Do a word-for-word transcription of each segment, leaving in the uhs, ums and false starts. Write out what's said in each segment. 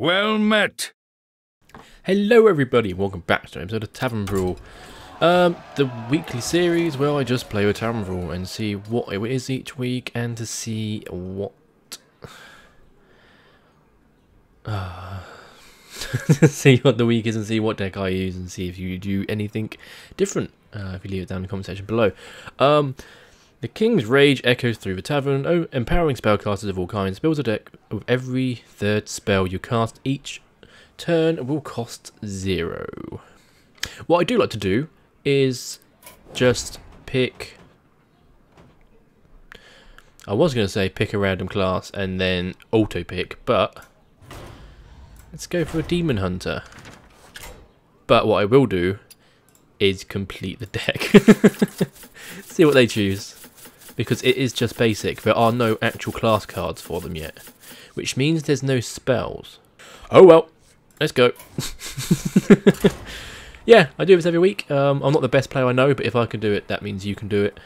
Well met. Hello everybody, welcome back to an episode of Tavern Brawl. Um, the weekly series where I just play with Tavern Brawl and see what it is each week and to see what... Uh, see what the week is and see what deck I use and see if you do anything different. Uh, if you leave it down in the comment section below. Um, the King's Rage echoes through the tavern, oh, empowering spellcasters of all kinds. Builds a deck with every third spell you cast each turn will cost zero. What I do like to do is just pick... I was going to say pick a random class and then auto-pick, but let's go for a Demon Hunter. But what I will do is complete the deck. See what they choose. Because it is just basic. There are no actual class cards for them yet. Which means there's no spells. Oh well. Let's go. Yeah, I do this every week. Um, I'm not the best player I know, but if I can do it, that means you can do it.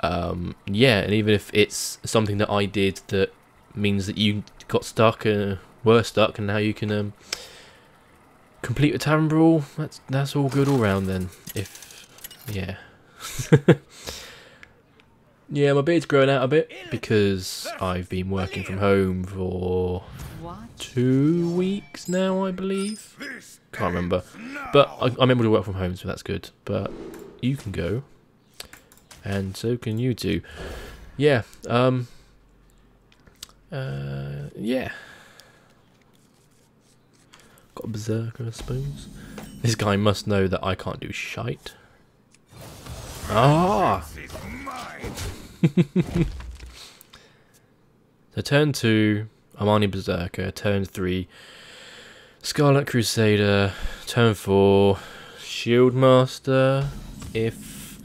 Um, yeah, and even if it's something that I did that means that you got stuck, uh, were stuck, and now you can... Um, complete the Tavern Brawl, that's, that's all good all round then, if, yeah. Yeah, my beard's growing out a bit because I've been working from home for two weeks now, I believe. Can't remember, but I, I'm able to work from home, so that's good. But you can go, and so can you too. Yeah, um, uh, yeah. Got a berserker, I suppose. This guy must know that I can't do shite. Ah! So turn two, Amani Berserker. Turn three, Scarlet Crusader. Turn four, Shieldmaster. If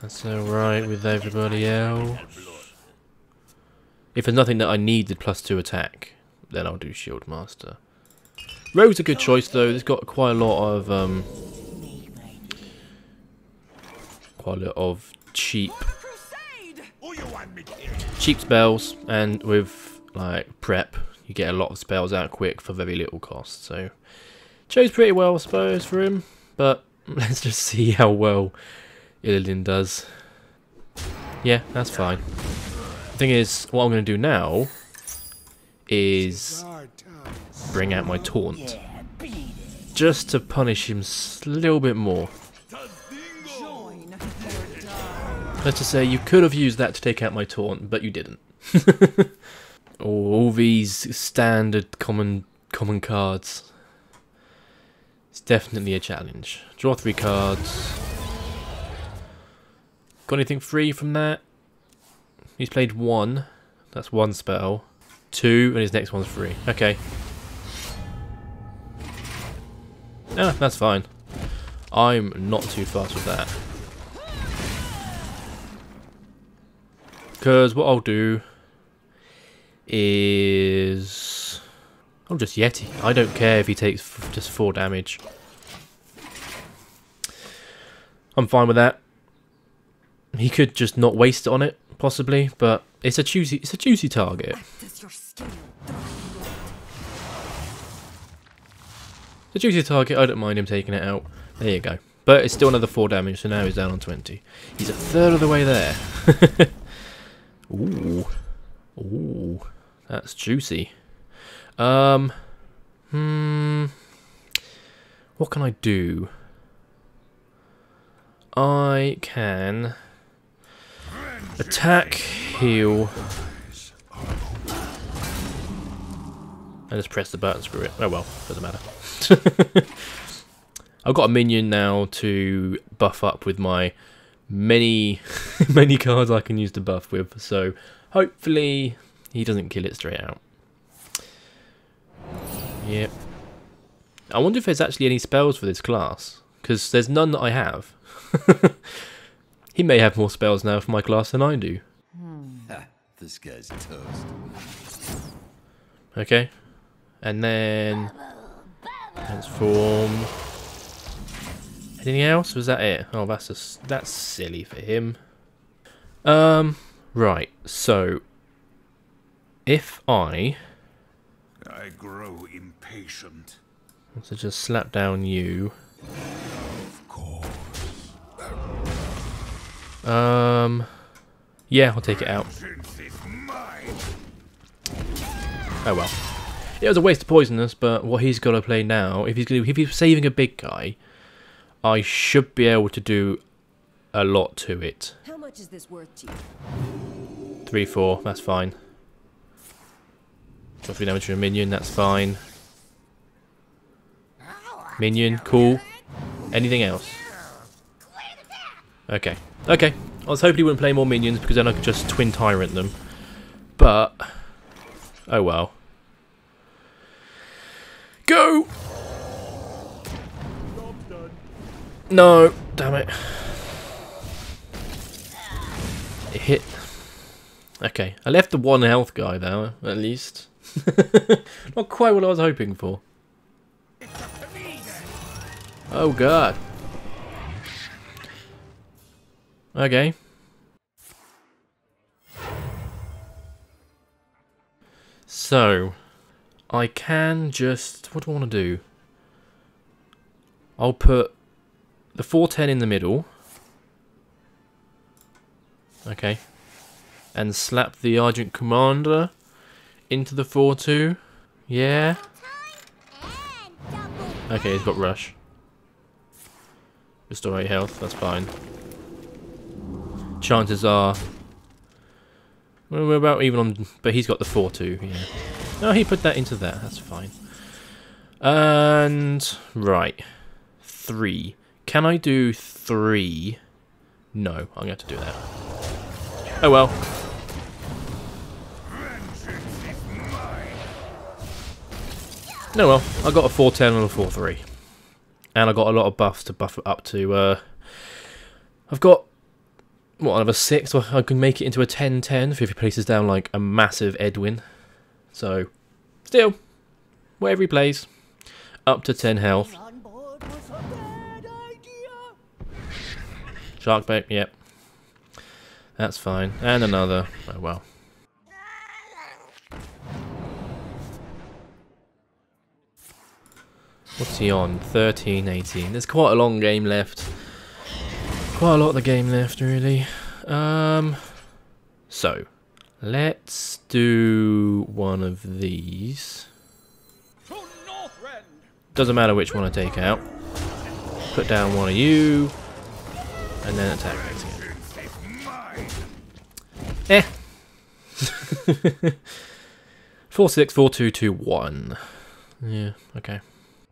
that's alright with everybody else. If there's nothing that I needed plus two attack, then I'll do Shieldmaster. Rogue's a good choice though. It's got quite a lot of um, quite a lot of cheap, cheap spells, and with like prep, you get a lot of spells out quick for very little cost. So chose pretty well, I suppose, for him. But let's just see how well Illidan does. Yeah, that's fine. The thing is, what I'm going to do now is bring out my taunt just to punish him a little bit more. Let's just say you could have used that to take out my taunt, but you didn't. All these standard common common cards. It's definitely a challenge. Draw three cards. Got anything free from that? He's played one. That's one spell. Two, and his next one's free. Okay. Ah, that's fine. I'm not too fast with that. Because what I'll do is... I'll just Yeti. I don't care if he takes f just four damage. I'm fine with that. He could just not waste it on it, possibly, but it's a juicy, it's a juicy target. The juicy target, I don't mind him taking it out. There you go. But it's still another four damage, so now he's down on twenty. He's a third of the way there. Ooh. Ooh. That's juicy. Um. Hmm. What can I do? I can attack, heal, and just press the button, screw it. Oh well, doesn't matter. I've got a minion now to buff up with my many, many cards I can use to buff with, so hopefully he doesn't kill it straight out. Yep. I wonder if there's actually any spells for this class, because there's none that I have. He may have more spells now for my class than I do. Ha, this guy's toast. Okay. And then transform. Anything else? Was that it? Oh, that's just, that's silly for him. Um, right. So if I I grow impatient. So just slap down you. Of course. Um. Yeah, I'll take it out. Oh well. It was a waste of poison us, but what he's got to play now, if he's gonna, if he's saving a big guy, I should be able to do a lot to it. How much is this worth to you? Three, four. That's fine. Drop three damage to a minion. That's fine. Minion, cool. Anything else? Okay, okay. I was hoping he wouldn't play more minions because then I could just twin tyrant them. But oh well. Go! No, damn it. It hit. Okay, I left the one health guy though, at least. Not quite what I was hoping for. Oh god. Okay. So, I can just... What do I want to do? I'll put the four ten in the middle. Okay. And slap the Argent Commander into the four two. Yeah. Okay, he's got rush. Restore eight health, that's fine. Chances are... Well, we're about even on... But he's got the four two, yeah. No, he put that into there, that's fine. And... Right. Three. Can I do three? No, I'm going to have to do that. Oh well. No, well, I got a four ten and a four three. And I got a lot of buffs to buff it up to. Uh, I've got... What, another six? I can make it into a ten ten if he places down like a massive Edwin. So, still, wherever he plays, up to ten health. Shark bait, yep. That's fine. And another. Oh well. What's he on? thirteen eighteen. There's quite a long game left. Quite a lot of the game left, really. Um, so, let's do one of these. Doesn't matter which one I take out. Put down one of you, and then attack again. Eh. four six, four two, two one. Yeah. Okay.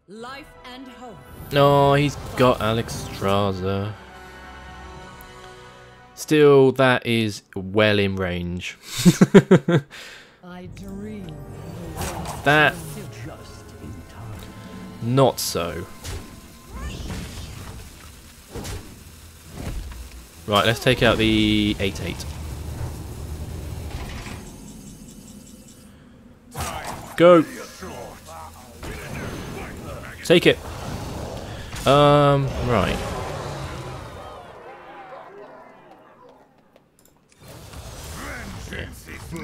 Life and hope. No, oh, he's got Alexstrasza. Still, that is well in range. I dream. That not so. Right, let's take out the eight eight. Go. Take it. Um. Right.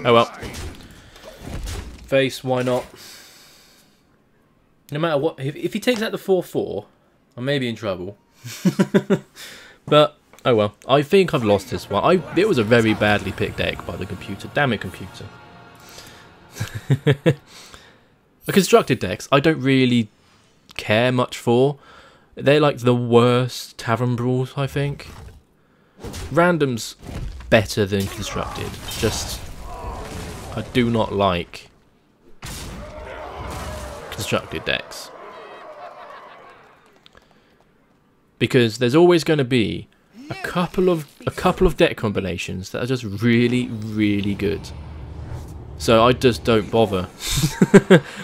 Oh well. Face, why not? No matter what, if, if he takes out the four four, I may be in trouble. But, oh well. I think I've lost this one. I, it was a very badly picked deck by the computer. Damn it, computer. The constructed decks, I don't really care much for. They're like the worst Tavern Brawls, I think. Random's better than constructed. Just... I do not like constructed decks. Because there's always going to be a couple of a couple of deck combinations that are just really, really good. So I just don't bother.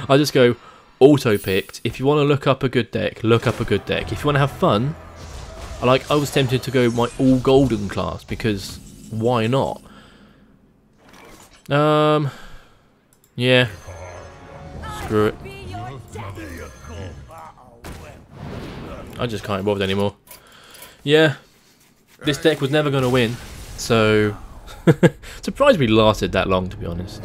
I just go auto-picked. If you want to look up a good deck, look up a good deck. If you want to have fun, I like I was tempted to go my all golden class because why not? Um, yeah, screw it. I just can't be bothered anymore. Yeah, this deck was never going to win, so surprised we lasted that long, to be honest.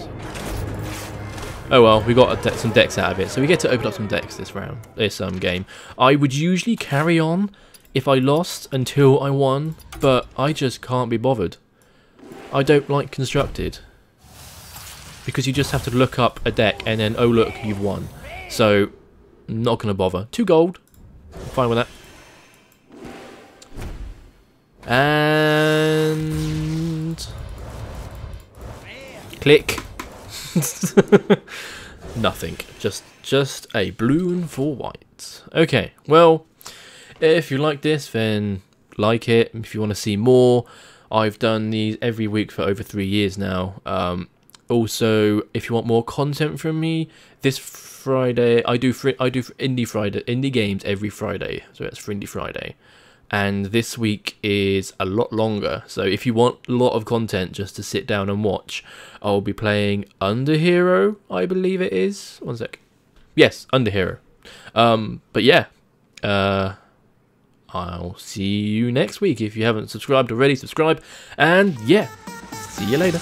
Oh well, we got a de some decks out of it, so we get to open up some decks this round, this um, game. I would usually carry on if I lost until I won, but I just can't be bothered. I don't like constructed, because you just have to look up a deck and then, oh look, you've won. So, not going to bother. Two gold. I'm fine with that. And... click. Nothing. Just just a balloon for white. Okay, well, if you like this, then like it. If you want to see more, I've done these every week for over three years now. Um... Also, if you want more content from me, this Friday I do fr I do Indie Friday indie games every Friday, so that's for Indie Friday. And this week is a lot longer, so if you want a lot of content just to sit down and watch, I'll be playing Underhero, I believe it is. One sec. Yes, Underhero. Um, but yeah, uh, I'll see you next week. If you haven't subscribed already, subscribe. And yeah, see you later.